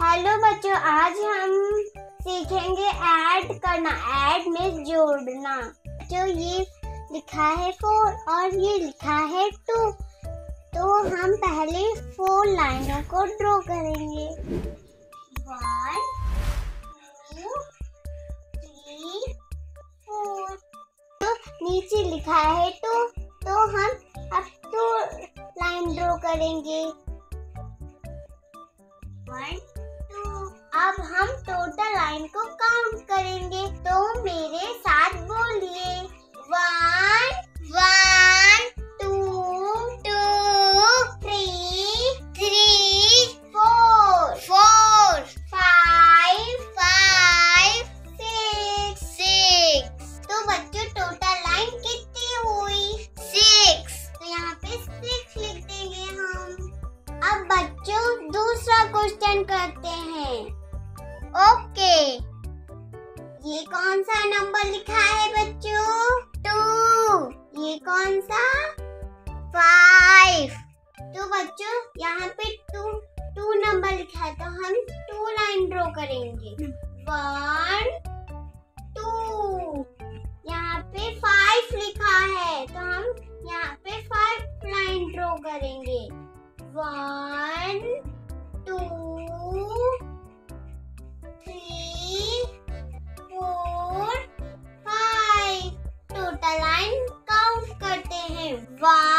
Hello बच्चों, आज हम सीखेंगे ऐड करना। ऐड में जोड़ना। जो ये लिखा है 4 और ये लिखा है 2, तो हम पहले 4 लाइनों को ड्रॉ करेंगे। 1 2 3 4। तो नीचे लिखा है 2, तो हम अब 2 लाइन ड्रॉ करेंगे। 1 2। अब हम टोटल लाइन को काउंट करेंगे, तो मेरे साथ बोलिए 1 1 2 2 3 3 4 4 5 5 6 6। तो बच्चों टोटल लाइन कितनी हुई? 6। तो यहाँ पे 6 लिख देंगे हम। अब बच्चों दूसरा क्वेश्चन करते हैं। ओके, ये कौन सा नंबर लिखा है बच्चों? 2। ये कौन सा? 5। तो बच्चों यहाँ पे 2 नंबर लिखा है, तो हम 2 लाइन ड्रॉ करेंगे। 1 2। यहाँ पे 5 लिखा है, तो हम यहाँ पे 5 लाइन ड्रॉ करेंगे। 1 2 3 4 5। टोटल लाइन काउंट करते हैं। 1